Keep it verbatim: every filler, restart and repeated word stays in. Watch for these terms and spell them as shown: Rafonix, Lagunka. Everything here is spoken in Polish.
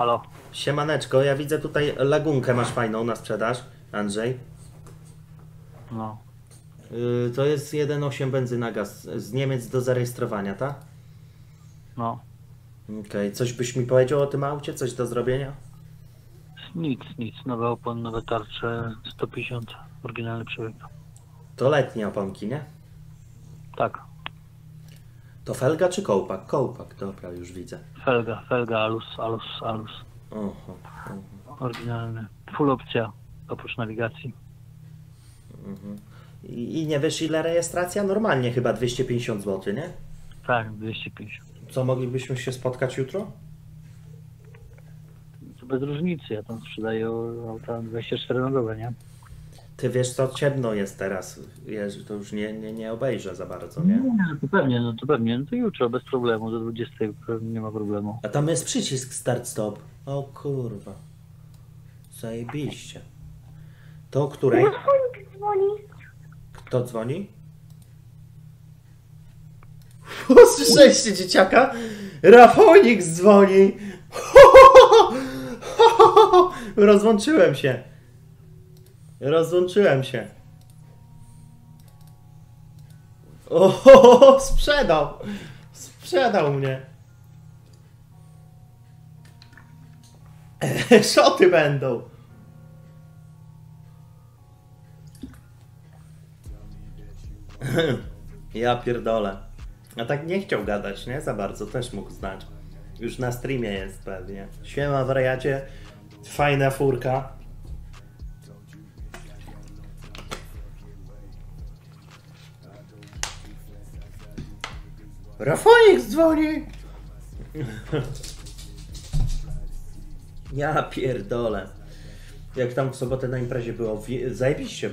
halo. Siemaneczko, ja widzę tutaj lagunkę masz fajną na sprzedaż, Andrzej. No. Yy, to jest jeden przecinek osiem benzyna gaz z Niemiec do zarejestrowania, tak? No. Okej, okay. Coś byś mi powiedział o tym aucie? Coś do zrobienia? Nic, nic. Nowe opon, nowe tarcze, sto pięćdziesiąt, oryginalny przebieg. To letnie oponki, nie? Tak. To felga czy kołpak? Kołpak, dobra, już widzę. Felga, felga, alus, alus, alus. Oho, oho. Oryginalny. Full opcja, oprócz nawigacji. Mhm. I, I nie wiesz ile rejestracja? Normalnie chyba dwieście pięćdziesiąt złotych, nie? Tak, dwieście pięćdziesiąt. Co, moglibyśmy się spotkać jutro? To bez różnicy, ja tam sprzedaję auta dwadzieścia cztery na dobę, nie? Ty wiesz co, ciemno jest teraz, Jezu, to już nie, nie, nie obejrzę za bardzo, nie? No to pewnie, no to pewnie, no to jutro bez problemu, do dwudziestej nie ma problemu. A tam jest przycisk start stop, o kurwa, zajebiście. To o której? Rafonix dzwoni. Kto dzwoni? Słyszeliście dzieciaka? Rafonix dzwoni! Rozłączyłem się. Rozłączyłem się. O, sprzedał! Sprzedał mnie. Szoty będą. Ja pierdolę. A tak nie chciał gadać, nie? Za bardzo, też mógł znać. Już na streamie jest pewnie. Siema wariacie. Fajna furka. Rafonix dzwoni! Ja pierdolę. Jak tam w sobotę na imprezie było, zajebiście.